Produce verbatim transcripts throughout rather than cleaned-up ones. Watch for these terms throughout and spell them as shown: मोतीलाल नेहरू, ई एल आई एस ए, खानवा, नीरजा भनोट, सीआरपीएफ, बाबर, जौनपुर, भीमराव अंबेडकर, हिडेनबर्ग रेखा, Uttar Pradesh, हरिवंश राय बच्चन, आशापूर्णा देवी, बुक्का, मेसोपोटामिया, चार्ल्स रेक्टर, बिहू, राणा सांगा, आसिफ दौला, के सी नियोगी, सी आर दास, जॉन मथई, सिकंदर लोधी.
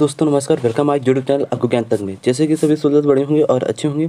दोस्तों नमस्कार, वेलकम आज यूट्यूब चैनल अक्कू-ज्ञान तक में। जैसे कि सभी रिजल्ट बड़े होंगे और अच्छे होंगे।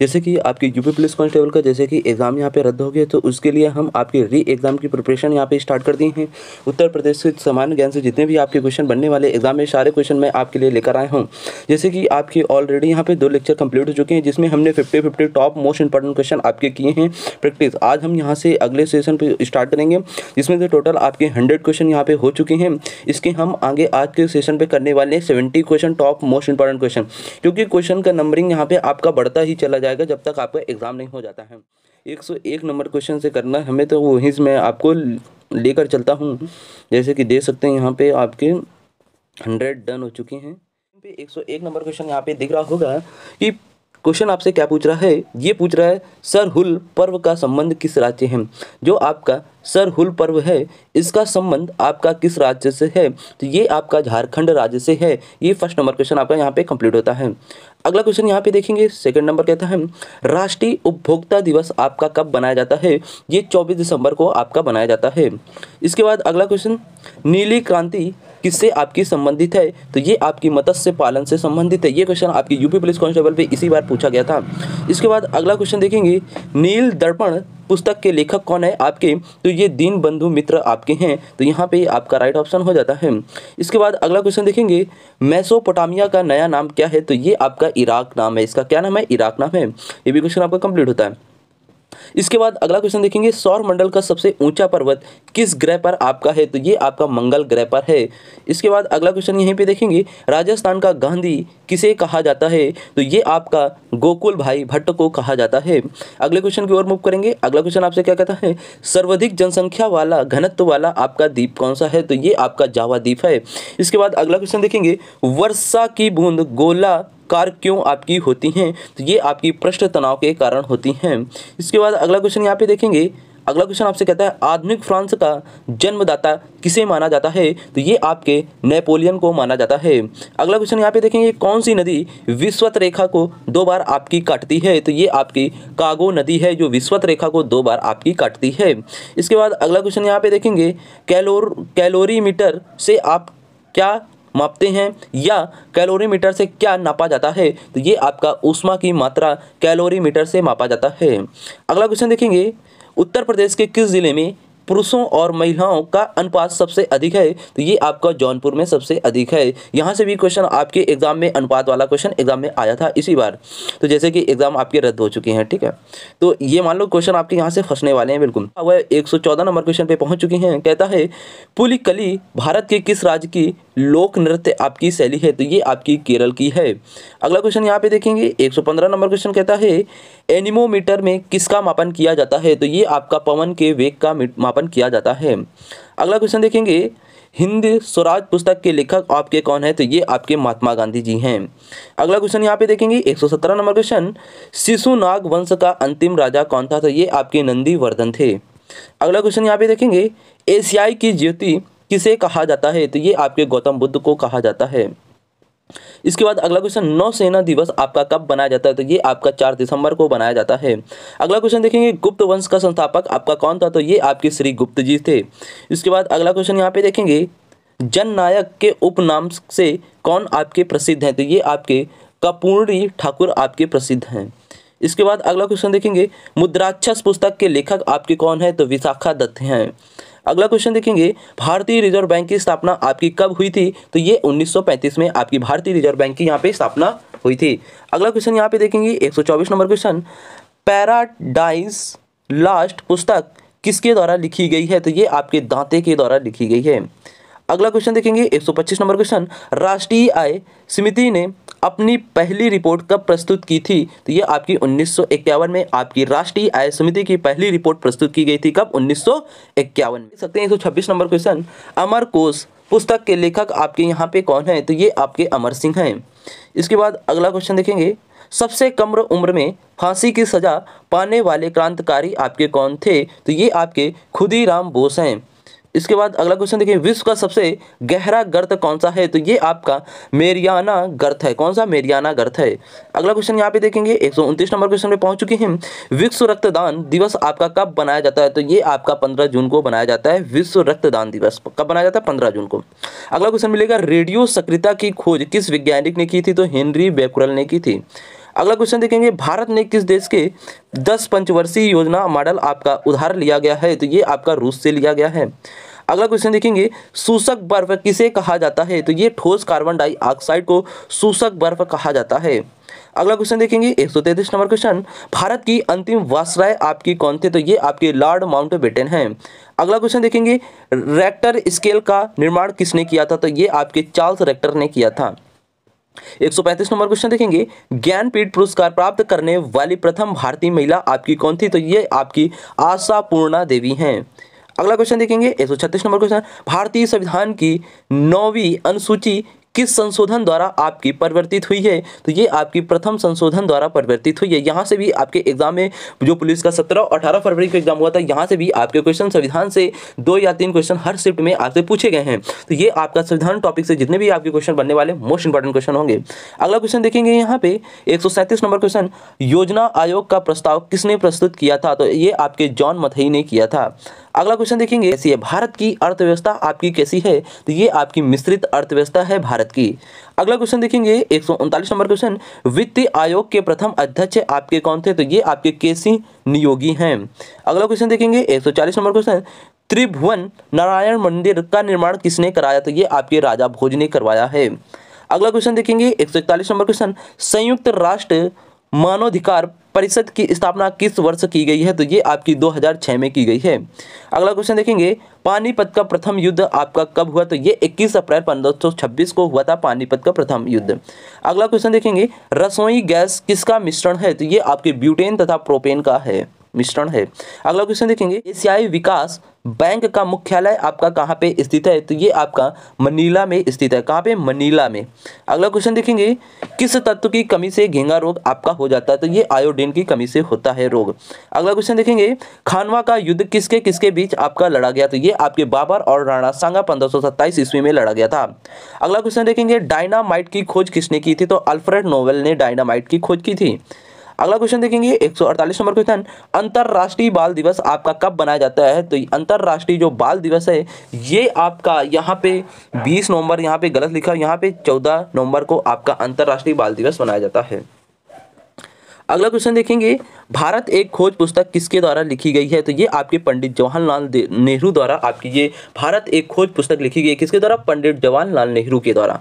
जैसे कि आपके यूपी पुलिस कांस्टेबल का जैसे कि एग्ज़ाम यहाँ पे रद्द हो गया, तो उसके लिए हम आपके री एग्ज़ाम की प्रिपरेशन यहाँ पे स्टार्ट कर दिए हैं। उत्तर प्रदेश के सामान्य ज्ञान से जितने भी आपके क्वेश्चन बनने वाले एग्जाम में, सारे क्वेश्चन मैं आपके लिए लेकर आया हूँ। जैसे कि आपके ऑलरेडी यहाँ पे दो लेक्चर कंप्लीट हो चुके हैं, जिसमें हमने fifty fifty top most important question आपके किए हैं प्रैक्टिस। आज हम यहाँ से अगले सेशन पर स्टार्ट करेंगे, जिसमें से टोटल आपके हंड्रेड क्वेश्चन यहाँ पे हो चुके हैं। इसके हम आगे आज के सेशन पे करने वाले हैं seventy question top most important question, क्योंकि क्वेश्चन का नंबरिंग यहाँ पे आपका बढ़ता ही चला जाएगा जब तक आपका एग्जाम नहीं हो जाता है। एक सौ एक नंबर क्वेश्चन से करना हमें, तो वहीं से मैं आपको लेकर चलता हूँ। जैसे कि देख सकते हैं यहाँ पे आपके हंड्रेड डन हो चुके हैं। एक सौ एक नंबर क्वेश्चन यहाँ पे दिख रहा होगा कि क्वेश्चन आपसे क्या पूछ रहा है। ये पूछ रहा है सरहुल पर्व का संबंध किस राज्य है। जो आपका सरहुल पर्व है, इसका संबंध आपका किस राज्य से है, तो ये आपका झारखंड राज्य से है। ये फर्स्ट नंबर क्वेश्चन आपका यहाँ पे कंप्लीट होता है। अगला क्वेश्चन यहाँ पे देखेंगे, सेकंड नंबर कहता है राष्ट्रीय उपभोक्ता दिवस आपका कब मनाया जाता है। ये चौबीस दिसंबर को आपका मनाया जाता है। इसके बाद अगला क्वेश्चन, नीली क्रांति किससे आपकी संबंधित है, तो ये आपकी मत्स्य पालन से संबंधित है। ये क्वेश्चन आपकी यूपी पुलिस कांस्टेबल पे इसी बार पूछा गया था। इसके बाद अगला क्वेश्चन देखेंगे, नील दर्पण पुस्तक के लेखक कौन है आपके, तो ये दीन बंधु मित्र आपके हैं। तो यहाँ पे आपका राइट ऑप्शन हो जाता है। इसके बाद अगला क्वेश्चन देखेंगे, मेसोपोटामिया का नया नाम क्या है, तो ये आपका इराक नाम है। इसका क्या नाम है, इराक नाम है। ये भी क्वेश्चन आपका कंप्लीट होता है। इसके बाद अगला क्वेश्चन देखेंगे, सौर मंडल का सबसे ऊंचा पर्वत किस ग्रह पर आपका है, तो ये आपका मंगल ग्रह पर है। इसके बाद अगला क्वेश्चन यहीं पे देखेंगे, राजस्थान का गांधी किसे कहा जाता है, तो ये आपका गोकुल भाई भट्ट को कहा जाता है। अगले क्वेश्चन की ओर मूव करेंगे। अगला क्वेश्चन आपसे क्या कहता है, सर्वाधिक जनसंख्या वाला घनत्व वाला आपका द्वीप कौन सा है, तो ये आपका जावा द्वीप है। इसके बाद अगला क्वेश्चन देखेंगे, वर्षा की बूंद गोला कार क्यों आपकी होती हैं, तो ये आपकी पृष्ठ तनाव के कारण होती हैं। इसके बाद अगला क्वेश्चन यहाँ पे देखेंगे। अगला क्वेश्चन आपसे कहता है, आधुनिक फ्रांस का जन्मदाता किसे माना जाता है, तो ये आपके नेपोलियन को माना जाता है। अगला क्वेश्चन यहाँ पे देखेंगे, कौन सी नदी विषुवत रेखा को दो बार आपकी काटती है, तो ये आपकी कागो नदी है, जो विषुवत रेखा को दो बार आपकी काटती है। इसके बाद अगला क्वेश्चन यहाँ पे देखेंगे, कैलोर कैलोरीमीटर से आप क्या मापते हैं या कैलोरीमीटर से क्या नापा जाता है, तो ये आपका ऊष्मा की मात्रा कैलोरीमीटर से मापा जाता है। अगला क्वेश्चन देखेंगे, उत्तर प्रदेश के किस जिले में पुरुषों और महिलाओं का अनुपात सबसे अधिक है, तो ये आपका जौनपुर में सबसे अधिक है। यहाँ से भी क्वेश्चन आपके एग्जाम में अनुपात वाला क्वेश्चन एग्जाम में आया था इसी बार। तो जैसे कि एग्जाम आपके रद्द हो चुके हैं, ठीक है, तो ये मान लो क्वेश्चन आपके यहाँ से फंसने वाले हैं बिल्कुल। वह एक सौ चौदह नंबर क्वेश्चन पे पहुँच चुके हैं। कहता है पुली कली भारत के किस राज्य की लोक नृत्य आपकी शैली है, तो ये आपकी केरल की है। अगला क्वेश्चन यहाँ पे देखेंगे, एक सौ पंद्रह नंबर क्वेश्चन कहता है एनीमोमीटर में किसका मापन किया जाता है, तो ये आपका पवन के वेग का मापन किया जाता है। अगला क्वेश्चन देखेंगे, हिंद स्वराज पुस्तक के लेखक आपके कौन है, तो ये आपके महात्मा गांधी जी हैं। अगला क्वेश्चन यहाँ पे देखेंगे, एक सौ सत्रह नंबर क्वेश्चन, शिशुनाग वंश का अंतिम राजा कौन था, तो ये आपके नंदीवर्धन थे। अगला क्वेश्चन यहाँ पे देखेंगे, एशियाई की ज्योति किसे कहा जाता है, तो ये आपके गौतम बुद्ध को कहा जाता है। इसके बाद अगला क्वेश्चन, नौसेना दिवस आपका कब बनाया जाता है, तो ये आपका चार दिसंबर को बनाया जाता है। अगला क्वेश्चन देखेंगे, गुप्त वंश का संस्थापक आपका कौन था, तो ये आपके श्री गुप्त जी थे। इसके बाद अगला क्वेश्चन यहाँ पे देखेंगे, जननायक के उपनाम से कौन आपके प्रसिद्ध हैं, तो ये आपके कपूरी ठाकुर आपके प्रसिद्ध हैं। इसके बाद अगला क्वेश्चन देखेंगे, मुद्राक्षस पुस्तक के लेखक आपके कौन है, तो विशाखा दत्त हैं। अगला क्वेश्चन देखेंगे, भारतीय रिजर्व बैंक की स्थापना आपकी कब हुई थी, तो ये उन्नीस सौ पैंतीस में आपकी भारतीय रिजर्व बैंक की यहाँ पे स्थापना हुई थी। अगला क्वेश्चन यहाँ पे देखेंगे, एक सौ चौबीस नंबर क्वेश्चन, पैराडाइज लास्ट पुस्तक किसके द्वारा लिखी गई है, तो ये आपके दांते के द्वारा लिखी गई है। अगला क्वेश्चन देखेंगे, एक सौ पच्चीस नंबर क्वेश्चन, राष्ट्रीय आय समिति ने अपनी पहली रिपोर्ट कब प्रस्तुत की थी, तो ये आपकी उन्नीस सौ इक्यावन में आपकी राष्ट्रीय आय समिति की पहली रिपोर्ट प्रस्तुत की गई थी। कब, उन्नीस सौ इक्यावन में। देख सकते हैं एक सौ छब्बीस नंबर क्वेश्चन, अमर कोश पुस्तक के लेखक आपके यहाँ पे कौन है, तो ये आपके अमर सिंह हैं। इसके बाद अगला क्वेश्चन देखेंगे, सबसे कम उम्र में फांसी की सजा पाने वाले क्रांतिकारी आपके कौन थे, तो ये आपके खुदीराम बोस हैं। इसके बाद अगला क्वेश्चन देखिए, विश्व का सबसे गहरा गर्त कौन सा है? तो ये आपका मेरियाना गर्त है। कौन सा? मेरियाना गर्त है। अगला क्वेश्चन यहाँ पे देखेंगे, एक सौ उनतीस नंबर क्वेश्चन पे पहुंच चुके हैं। विश्व रक्तदान दिवस आपका कब बनाया जाता है? तो ये आपका पंद्रह जून को बनाया जाता है। विश्व रक्तदान दिवस कब बनाया जाता है? पंद्रह जून को। अगला क्वेश्चन मिलेगा, रेडियो सक्रियता की खोज किस वैज्ञानिक ने की थी? तो हेनरी बेक्वेल ने की थी। अगला क्वेश्चन देखेंगे, भारत ने किस देश के दस पंचवर्षीय योजना मॉडल आपका उधार लिया गया है? तो ये आपका रूस से लिया गया है। अगला क्वेश्चन देखेंगे, शोषक बर्फ किसे कहा जाता है? तो ये ठोस कार्बन डाइऑक्साइड को शोषक बर्फ कहा जाता है। अगला क्वेश्चन देखेंगे, एक सौ तैंतीस नंबर क्वेश्चन, भारत की अंतिम वायसराय आपकी कौन थे? तो ये आपके लॉर्ड माउंटबेटन हैं। अगला क्वेश्चन देखेंगे, रेक्टर स्केल का निर्माण किसने किया था? तो ये आपके चार्ल्स रेक्टर ने किया था। एक सौ पैंतीस नंबर क्वेश्चन देखेंगे, ज्ञानपीठ पुरस्कार प्राप्त करने वाली प्रथम भारतीय महिला आपकी कौन थी? तो ये आपकी आशापूर्णा देवी हैं। अगला क्वेश्चन देखेंगे, एक सौ छत्तीस नंबर क्वेश्चन, भारतीय संविधान की नौवीं अनुसूची किस संशोधन द्वारा आपकी परिवर्तित हुई है? तो ये आपकी प्रथम संशोधन द्वारा परिवर्तित हुई है। यहाँ से भी आपके एग्जाम में जो पुलिस का सत्रह और अठारह फरवरी का एग्जाम हुआ था, यहाँ से भी आपके क्वेश्चन संविधान से दो या तीन क्वेश्चन हर शिफ्ट में आपसे पूछे गए हैं। तो ये आपका संविधान टॉपिक से जितने भी आपके क्वेश्चन बनने वाले मोस्ट इंपॉर्टेंट क्वेश्चन होंगे। अगला क्वेश्चन देखेंगे यहाँ पे एक सौ सैंतीस नंबर क्वेश्चन, योजना आयोग का प्रस्ताव किसने प्रस्तुत किया था? तो ये आपके जॉन मथई ने किया था। अगला क्वेश्चन देखेंगे, ऐसी है भारत की अर्थव्यवस्था आपकी कैसी है? तो ये आपकी मिश्रित अर्थव्यवस्था है भारत की। अगला क्वेश्चन देखेंगे एक सौ उनतालीस नंबर क्वेश्चन, वित्तीय आयोग के प्रथम अध्यक्ष आपके कौन थे? तो ये आपके के सी नियोगी हैं। अगला क्वेश्चन देखेंगे एक सौ चालीस नंबर क्वेश्चन, त्रिभुवन नारायण मंदिर का निर्माण किसने कराया? तो ये आपके राजा भोज ने करवाया है। अगला क्वेश्चन देखेंगे एक सौ इकतालीस नंबर क्वेश्चन, संयुक्त राष्ट्र मानवाधिकार परिषद की स्थापना किस वर्ष की गई है? तो ये आपकी दो हज़ार छह में की गई है। अगला क्वेश्चन देखेंगे, पानीपत का प्रथम युद्ध आपका कब हुआ? तो ये इक्कीस अप्रैल पंद्रह सौ छब्बीस को हुआ था पानीपत का प्रथम युद्ध। अगला क्वेश्चन देखेंगे, रसोई गैस किसका मिश्रण है? तो ये आपके ब्यूटेन तथा प्रोपेन का है मिश्रण है। अगला क्वेश्चन देखेंगे, एशियाई विकास बैंक का मुख्यालय आपका कहाँ पे स्थित है? तो ये आपका मनीला में स्थित है। कहाँ पे? मनीला में। अगला क्वेश्चन देखेंगे, किस तत्व की कमी से घेंगा रोग आपका हो जाता है? तो ये आयोडीन की कमी से होता है रोग। अगला क्वेश्चन देखेंगे, खानवा का युद्ध किसके किसके बीच आपका लड़ा गया? तो ये आपके बाबर और राणा सांगा पंद्रह सौ सत्ताईस ईस्वी में लड़ा गया था। अगला क्वेश्चन देखेंगे, डायनामाइट की खोज किसने की थी? तो अल्फ्रेड नोबेल ने डायनामाइट की खोज की थी। अगला क्वेश्चन देखेंगे एक सौ अड़तालीस नंबर क्वेश्चन, अंतर्राष्ट्रीय बाल दिवस आपका कब मनाया जाता है? तो अंतर्राष्ट्रीय जो बाल दिवस है ये आपका यहाँ पे बीस नवंबर, यहाँ पे गलत लिखा, यहाँ पे चौदह नवंबर को आपका अंतर्राष्ट्रीय बाल दिवस मनाया जाता है। अगला क्वेश्चन देखेंगे, भारत एक खोज पुस्तक किसके द्वारा लिखी गई है? तो ये आपके पंडित जवाहरलाल नेहरू द्वारा आपकी ये भारत एक खोज पुस्तक लिखी गई है। किसके द्वारा? पंडित जवाहरलाल नेहरू के द्वारा।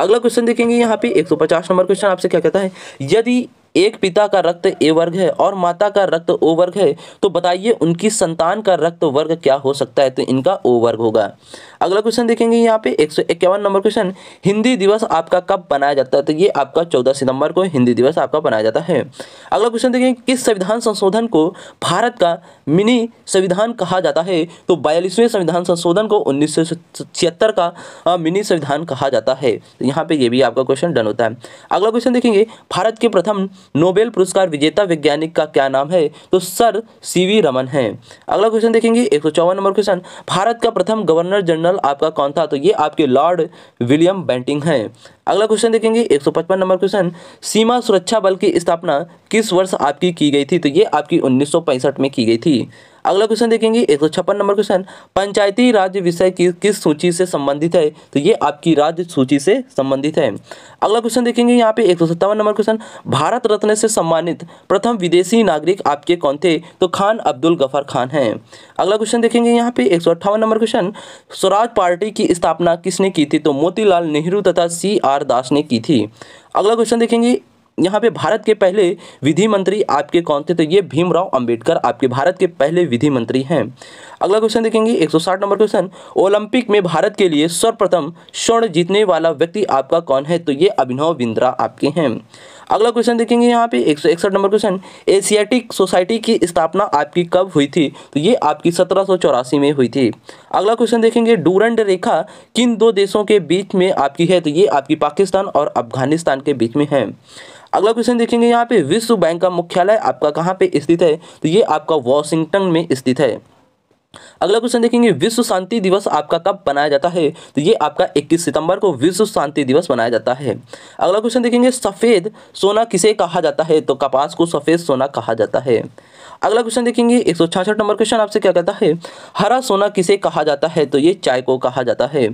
अगला क्वेश्चन देखेंगे यहाँ पे एक सौ पचास नंबर क्वेश्चन आपसे क्या कहता है, यदि एक पिता का रक्त ए वर्ग है और माता का रक्त ओ वर्ग है तो बताइए उनकी संतान का रक्त वर्ग क्या हो सकता है? तो इनका ओ वर्ग होगा। अगला क्वेश्चन देखेंगे यहाँ पे एक सौ इक्यावन नंबर क्वेश्चन, हिंदी दिवस आपका कब मनाया जाता है? तो ये आपका चौदह सितंबर को हिंदी दिवस आपका मनाया जाता है। अगला क्वेश्चन देखेंगे, किस संविधान संशोधन को भारत का मिनी संविधान कहा जाता है? तो बयालीसवें संविधान संशोधन को उन्नीस सौ छिहत्तर का मिनी संविधान कहा जाता है। तो यहाँ पे ये भी आपका क्वेश्चन डन होता है। अगला क्वेश्चन देखेंगे, भारत के प्रथम नोबेल पुरस्कार विजेता वैज्ञानिक का क्या नाम है? तो सर सीवी रमन हैं। अगला क्वेश्चन देखेंगे एक सौ चौवन नंबर क्वेश्चन, भारत का प्रथम गवर्नर जनरल आपका कौन था? तो ये आपके लॉर्ड विलियम बेंटिंग हैं। अगला क्वेश्चन देखेंगे एक सौ पचपन नंबर क्वेश्चन, सीमा सुरक्षा बल की स्थापना किस वर्ष आपकी की गई थी? तो ये आपकी उन्नीस सौ पैंसठ में की गई थी। अगला क्वेश्चन देखेंगे एक सौ छप्पन नंबर क्वेश्चन, पंचायती राज्य विषय की किस सूची से संबंधित है? तो ये आपकी राज्य सूची से संबंधित है। अगला क्वेश्चन देखेंगे यहाँ पे एक सौ सत्तावन नंबर क्वेश्चन, भारत रत्न से सम्मानित प्रथम विदेशी नागरिक आपके कौन थे? तो खान अब्दुल गफर खान हैं। अगला क्वेश्चन देखेंगे यहाँ पे एक सौ अट्ठावन नंबर क्वेश्चन, स्वराज पार्टी की स्थापना किसने की थी? तो मोतीलाल नेहरू तथा सी आर दास ने की थी। अगला क्वेश्चन देखेंगे यहाँ पे भारत के पहले विधि मंत्री आपके कौन थे? तो ये भीमराव अंबेडकर आपके भारत के पहले विधि मंत्री हैं। अगला क्वेश्चन देखेंगे एक सौ साठ नंबर क्वेश्चन, ओलंपिक में भारत के लिए सर्वप्रथम स्वर्ण जीतने वाला व्यक्ति आपका कौन है? तो ये अभिनव बिंद्रा आपके हैं। अगला क्वेश्चन देखेंगे यहाँ पे एक सौ इकसठ नंबर क्वेश्चन, एशियाटिक सोसाइटी की स्थापना आपकी कब हुई थी? तो ये आपकी सत्रह सौ चौरासी में हुई थी। अगला क्वेश्चन देखेंगे, डूरंड रेखा किन दो देशों के बीच में आपकी है? तो ये आपकी पाकिस्तान और अफगानिस्तान के बीच में है। अगला क्वेश्चन देखेंगे यहाँ पे विश्व बैंक का मुख्यालय आपका कहाँ पे स्थित है? तो ये आपका वॉशिंगटन में स्थित है। अगला क्वेश्चन देखेंगे, विश्व शांति दिवस आपका कब मनाया जाता है? तो ये आपका इक्कीस सितंबर को विश्व शांति दिवस मनाया जाता है। अगला क्वेश्चन देखेंगे, सफ़ेद सोना किसे कहा जाता है? तो कपास को सफ़ेद सोना कहा जाता है। अगला क्वेश्चन देखेंगे एक सौ छियासठ नंबर क्वेश्चन आपसे क्या कहता है, हरा सोना किसे कहा जाता है? तो ये चाय को कहा जाता है।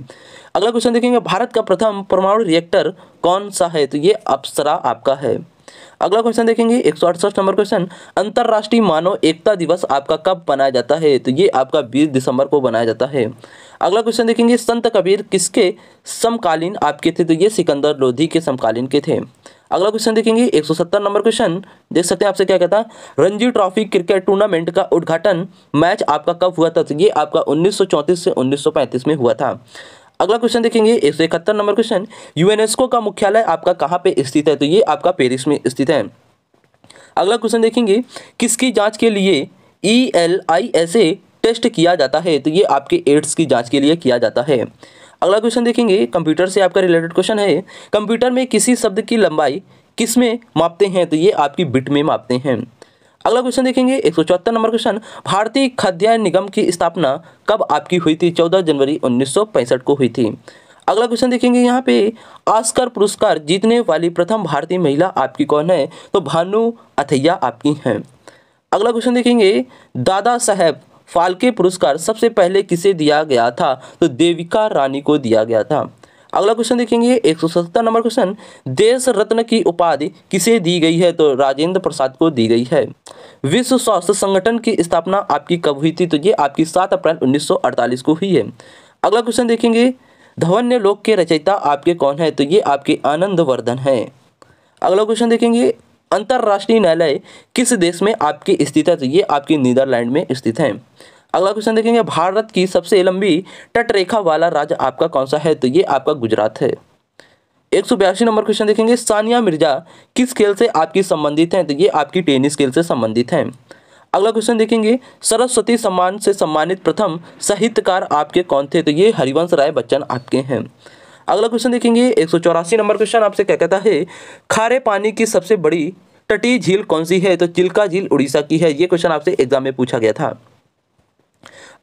अगला क्वेश्चन देखेंगे, भारत का प्रथम परमाणु रिएक्टर कौन सा है? तो ये अप्सरा आपका है। अगला क्वेश्चन देखेंगे एक सौ अड़सठ नंबर क्वेश्चन, अंतर्राष्ट्रीय मानव एकता दिवस आपका कब मनाया जाता है? तो ये आपका बीस दिसंबर को मनाया जाता है। अगला क्वेश्चन देखेंगे, संत कबीर किसके समकालीन आपके थे? तो ये सिकंदर लोधी के समकालीन के थे। अगला क्वेश्चन देखेंगे एक सौ सत्तर नंबर क्वेश्चन, देख सकते हैं आपसे क्या कहता है, रणजी ट्रॉफी क्रिकेट टूर्नामेंट का उद्घाटन मैच आपका कब हुआ था? तो ये आपका उन्नीस सौ चौंतीस से उन्नीस सौ पैंतीस में हुआ था। अगला क्वेश्चन देखेंगे एक सौ इकहत्तर नंबर क्वेश्चन, यूनेस्को का मुख्यालय आपका कहाँ पे स्थित है? तो ये आपका पेरिस में स्थित है। अगला क्वेश्चन देखेंगे, किसकी जांच के लिए ई एल आई एस ए test किया जाता है? तो ये आपके एड्स की जांच के लिए किया जाता है। अगला क्वेश्चन देखेंगे कंप्यूटर से आपका रिलेटेड क्वेश्चन है, कंप्यूटर में किसी शब्द की लंबाई किस में मापते हैं? तो ये आपकी बिट में मापते हैं। अगला क्वेश्चन देखेंगे एक सौ चौहत्तर नंबर क्वेश्चन, भारतीय खाद्यान्न निगम की स्थापना कब आपकी हुई थी? चौदह जनवरी उन्नीस सौ पैंसठ को हुई थी। अगला क्वेश्चन देखेंगे यहाँ पे, ऑस्कर पुरस्कार जीतने वाली प्रथम भारतीय महिला आपकी कौन है? तो भानु अथैया आपकी हैं। अगला क्वेश्चन देखेंगे, दादा साहेब फाल्के पुरस्कार सबसे पहले किसे दिया गया था? तो देविका रानी को दिया गया था। अगला क्वेश्चन देखेंगे एक सौ सत्तर नंबर क्वेश्चन, देश रत्न की उपाधि किसे दी गई है? तो राजेंद्र प्रसाद को दी गई है। विश्व स्वास्थ्य संगठन की स्थापना आपकी कब हुई थी? तो ये आपकी सात अप्रैल उन्नीस सौ अड़तालीस को हुई है। अगला क्वेश्चन देखेंगे, धवन्य लोक के रचयिता आपके कौन है? तो ये आपके आनंदवर्धन है। अगला क्वेश्चन देखेंगे, अंतर्राष्ट्रीय न्यायालय किस देश में आपकी स्थित है? तो ये आपकी नीदरलैंड में स्थित है। अगला क्वेश्चन देखेंगे, भारत की सबसे लंबी तटरेखा वाला राज्य आपका कौन सा है? तो ये आपका गुजरात है। एक सौ बयासी नंबर क्वेश्चन देखेंगे, सानिया मिर्जा किस खेल से आपकी संबंधित हैं? तो ये आपकी टेनिस खेल से संबंधित हैं। अगला क्वेश्चन देखेंगे, सरस्वती सम्मान से सम्मानित प्रथम साहित्यकार आपके कौन थे? तो ये हरिवंश राय बच्चन आपके हैं। अगला क्वेश्चन देखेंगे एक सौ चौरासी नंबर क्वेश्चन आपसे क्या कहता है, खारे पानी की सबसे बड़ी तटीय झील कौन सी है? तो चिल्का झील उड़ीसा की है। ये क्वेश्चन आपसे एग्जाम में पूछा गया था।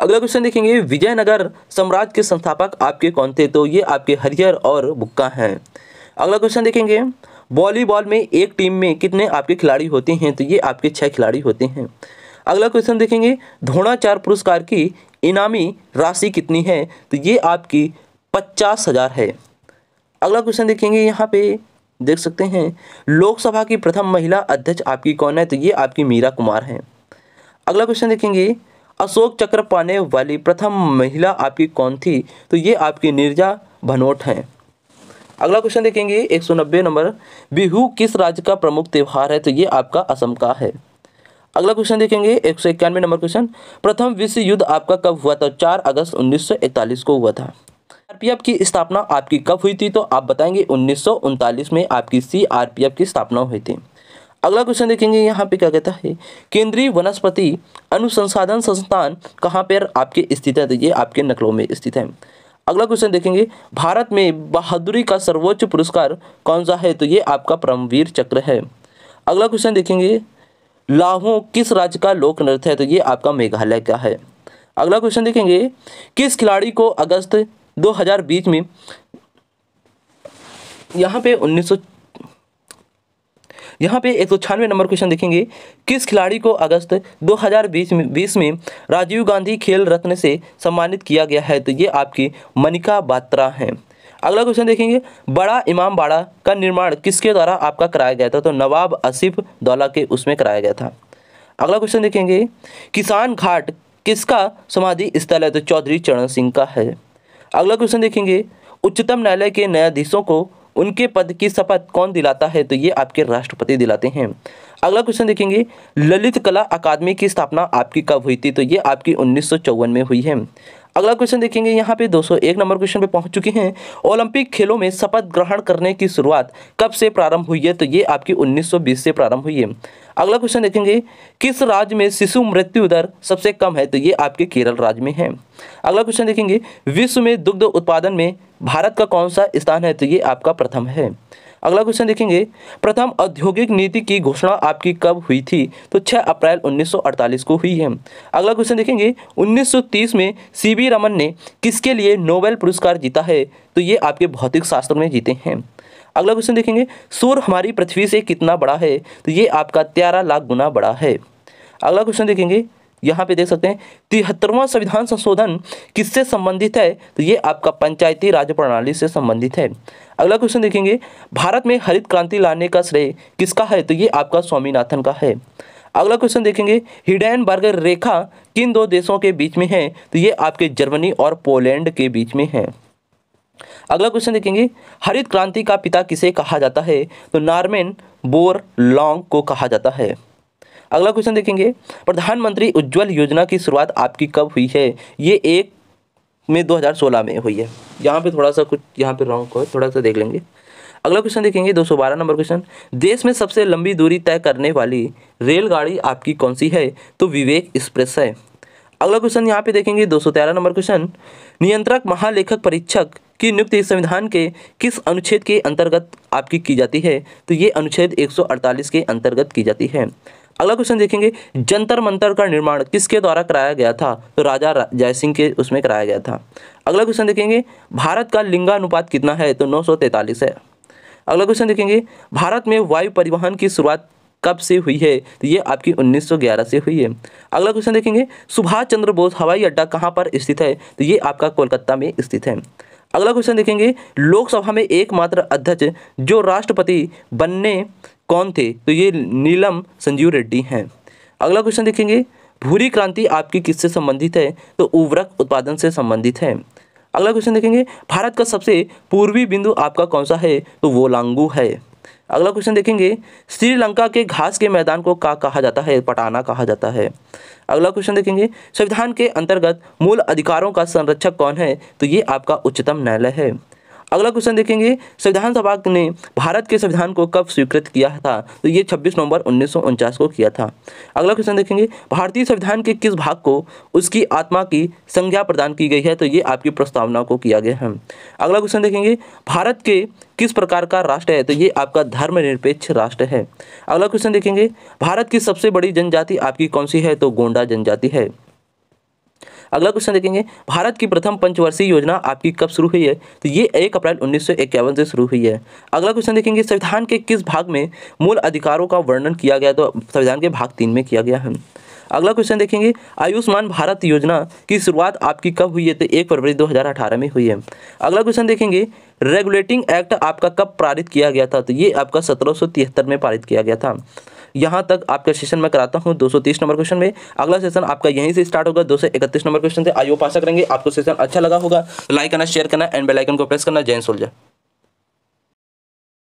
अगला क्वेश्चन देखेंगे, विजयनगर साम्राज्य के संस्थापक आपके कौन थे? तो ये आपके हरिहर और बुक्का हैं। अगला क्वेश्चन देखेंगे, वॉलीबॉल में एक टीम में कितने आपके खिलाड़ी होते हैं? तो ये आपके छह खिलाड़ी होते हैं। अगला क्वेश्चन देखेंगे, द्रोणाचार्य पुरस्कार की इनामी राशि कितनी है? तो ये आपकी पचास हज़ार है। अगला क्वेश्चन देखेंगे यहाँ पे देख सकते हैं, लोकसभा की प्रथम महिला अध्यक्ष आपकी कौन है? तो ये आपकी मीरा कुमार हैं। अगला क्वेश्चन देखेंगे, अशोक चक्र पाने वाली प्रथम महिला आपकी कौन थी? तो ये आपकी नीरजा भनोट हैं। अगला क्वेश्चन देखेंगे एक सौ नब्बे नंबर, बिहू किस राज्य का प्रमुख त्यौहार है? तो ये आपका असम का है। अगला क्वेश्चन देखेंगे एक सौ इक्यानवे नंबर क्वेश्चन, प्रथम विश्व युद्ध आपका कब हुआ था? चार अगस्त उन्नीस सौ इकतालीस को हुआ था। सीआरपीएफ की स्थापना आपकी कब हुई थी? तो आप बताएंगे उन्नीस सौ उनतालीस में आपकी सीआरपीएफ की स्थापना हुई थी। अगला क्वेश्चन देखेंगे यहाँ पे क्या कहता है, केंद्रीय वनस्पति अनुसंधान संस्थान कहाँ पर आपके स्थित है? तो ये आपके नकलों में स्थित है। अगला क्वेश्चन देखेंगे, भारत में बहादुरी का सर्वोच्च पुरस्कार कौन सा है? तो ये आपका परमवीर चक्र है। अगला क्वेश्चन देखेंगे, लाहू किस राज्य का लोक नृत्य है? तो ये आपका मेघालय का है। अगला क्वेश्चन देखेंगे, किस खिलाड़ी को अगस्त दो हजार बीस में यहाँ पे उन्नीस सौ यहाँ पे एक सौ छियानवे नंबर क्वेश्चन देखेंगे, किस खिलाड़ी को अगस्त दो हज़ार बीस में बीस में राजीव गांधी खेल रत्न से सम्मानित किया गया है? तो ये आपकी मनिका बात्रा हैं। अगला क्वेश्चन देखेंगे, बड़ा इमाम बाड़ा का निर्माण किसके द्वारा आपका कराया गया था? तो नवाब आसिफ दौला के उसमें कराया गया था। अगला क्वेश्चन देखेंगे, किसान घाट किसका समाधि स्थल है? तो चौधरी चरण सिंह का है। अगला क्वेश्चन देखेंगे, उच्चतम न्यायालय के न्यायाधीशों को उनके पद की शपथ कौन दिलाता है? तो ये आपके राष्ट्रपति दिलाते हैं। अगला क्वेश्चन देखेंगे, ललित कला अकादमी की स्थापना आपकी कब हुई थी? तो ये आपकी उन्नीस सौ चौवन में हुई है। अगला क्वेश्चन देखेंगे यहाँ पे दो सौ एक नंबर क्वेश्चन पे पहुंच चुके हैं, ओलंपिक खेलों में शपथ ग्रहण करने की शुरुआत कब से प्रारंभ हुई है? तो ये आपकी उन्नीस सौ बीस से प्रारंभ हुई है। अगला क्वेश्चन देखेंगे, किस राज्य में शिशु मृत्यु दर सबसे कम है? तो ये आपके केरल राज्य में है। अगला क्वेश्चन देखेंगे, विश्व में दुग्ध उत्पादन में भारत का कौन सा स्थान है? तो ये आपका प्रथम है। अगला क्वेश्चन देखेंगे, प्रथम औद्योगिक नीति की घोषणा आपकी कब हुई थी? तो छह अप्रैल उन्नीस सौ अड़तालीस को हुई है। अगला क्वेश्चन देखेंगे, उन्नीस सौ तीस में सी वी रमन ने किसके लिए नोबेल पुरस्कार जीता है? तो ये आपके भौतिक शास्त्र में जीते हैं। अगला क्वेश्चन देखेंगे, सूर्य हमारी पृथ्वी से कितना बड़ा है? तो ये आपका तेरह लाख गुना बड़ा है। अगला क्वेश्चन देखेंगे, यहाँ पे देख सकते हैं, तिहत्तरवां संविधान संशोधन किससे संबंधित है? तो ये आपका पंचायती राज प्रणाली से संबंधित है। अगला क्वेश्चन देखेंगे, भारत में हरित क्रांति लाने का श्रेय किसका है? तो ये आपका स्वामीनाथन का है। अगला क्वेश्चन देखेंगे, हिडेनबर्ग रेखा किन दो देशों के बीच में है? तो ये आपके जर्मनी और पोलैंड के बीच में है। अगला क्वेश्चन देखेंगे, हरित क्रांति का पिता किसे कहा जाता है? तो नॉर्मन बोरलॉन्ग को कहा जाता है। अगला क्वेश्चन देखेंगे, प्रधानमंत्री उज्ज्वल योजना की शुरुआत आपकी कब हुई है? ये एक में दो हज़ार सोलह में हुई है। यहाँ पे थोड़ा सा कुछ यहाँ पे रॉन्ग हो, थोड़ा सा देख लेंगे। अगला क्वेश्चन देखेंगे, दो सौ बारह नंबर क्वेश्चन, देश में सबसे लंबी दूरी तय करने वाली रेलगाड़ी आपकी कौन सी है? तो विवेक एक्सप्रेस है। अगला क्वेश्चन यहाँ पे देखेंगे, दो सौ तेरह नंबर क्वेश्चन, नियंत्रक महालेखक परीक्षक की नियुक्ति संविधान के किस अनुच्छेद के अंतर्गत आपकी की जाती है? तो ये अनुच्छेद एक सौ अड़तालीस के अंतर्गत की जाती है। अगला क्वेश्चन देखेंगे, जंतर मंतर का निर्माण किसके द्वारा कराया गया था? तो राजा जयसिंह के उसमें कराया गया था। अगला क्वेश्चन देखेंगे, भारत का लिंगानुपात कितना है? तो नौ सौ तैंतालीस है। अगला क्वेश्चन देखेंगे, भारत में वायु परिवहन की शुरुआत कब से हुई है? तो ये आपकी उन्नीस सौ ग्यारह से हुई है। अगला क्वेश्चन देखेंगे, सुभाष चंद्र बोस हवाई अड्डा कहाँ पर स्थित है? तो ये आपका कोलकाता में स्थित है। अगला क्वेश्चन देखेंगे, लोकसभा में एकमात्र अध्यक्ष जो राष्ट्रपति बनने कौन थे? तो ये नीलम संजीव रेड्डी हैं। अगला क्वेश्चन देखेंगे, भूरी क्रांति आपकी किससे संबंधित है? तो उर्वरक उत्पादन से संबंधित है। अगला क्वेश्चन देखेंगे, भारत का सबसे पूर्वी बिंदु आपका कौन सा है? तो वोलांगू है। अगला क्वेश्चन देखेंगे, श्रीलंका के घास के मैदान को क्या कहा जाता है? पटाना कहा जाता है। अगला क्वेश्चन देखेंगे, संविधान के अंतर्गत मूल अधिकारों का संरक्षक कौन है? तो ये आपका उच्चतम न्यायालय है। अगला क्वेश्चन देखेंगे, संविधान सभा ने भारत के संविधान को कब स्वीकृत किया था? तो ये छब्बीस नवंबर उन्नीस सौ उनचास को किया था। अगला क्वेश्चन देखेंगे, भारतीय संविधान के किस भाग को उसकी आत्मा की संज्ञा प्रदान की गई है? तो ये आपकी प्रस्तावना को किया गया है। अगला क्वेश्चन देखेंगे, भारत के किस प्रकार का राष्ट्र है? तो ये आपका धर्मनिरपेक्ष राष्ट्र है। अगला क्वेश्चन देखेंगे, भारत की सबसे बड़ी जनजाति आपकी कौन सी है? तो गोंडा जनजाति है। अगला क्वेश्चन देखेंगे, भारत की प्रथम पंचवर्षीय योजना आपकी कब शुरू हुई है? तो ये एक अप्रैल उन्नीस सौ इक्यावन से शुरू हुई है। अगला क्वेश्चन देखेंगे, संविधान के किस भाग में मूल अधिकारों का वर्णन किया गया? तो संविधान के भाग तीन में किया गया है। अगला क्वेश्चन देखेंगे, आयुष्मान भारत योजना की शुरुआत आपकी कब हुई है? तो एक फरवरी दो हज़ार अठारह में हुई है। अगला क्वेश्चन देखेंगे, रेगुलेटिंग एक्ट आपका कब पारित किया गया था? तो ये आपका सत्रह सौ तिहत्तर में पारित किया गया था। यहाँ तक आपका सेशन मैं कराता हूँ दो सौ तीस नंबर क्वेश्चन में। अगला सेशन आपका यहीं से स्टार्ट होगा दो सौ इकतीस नंबर क्वेश्चन से। आइए पास करेंगे। आपको सेशन अच्छा लगा होगा लाइक करना, शेयर करना एंड बेल आइकन को प्रेस करना। जय हिंद सोल्जर।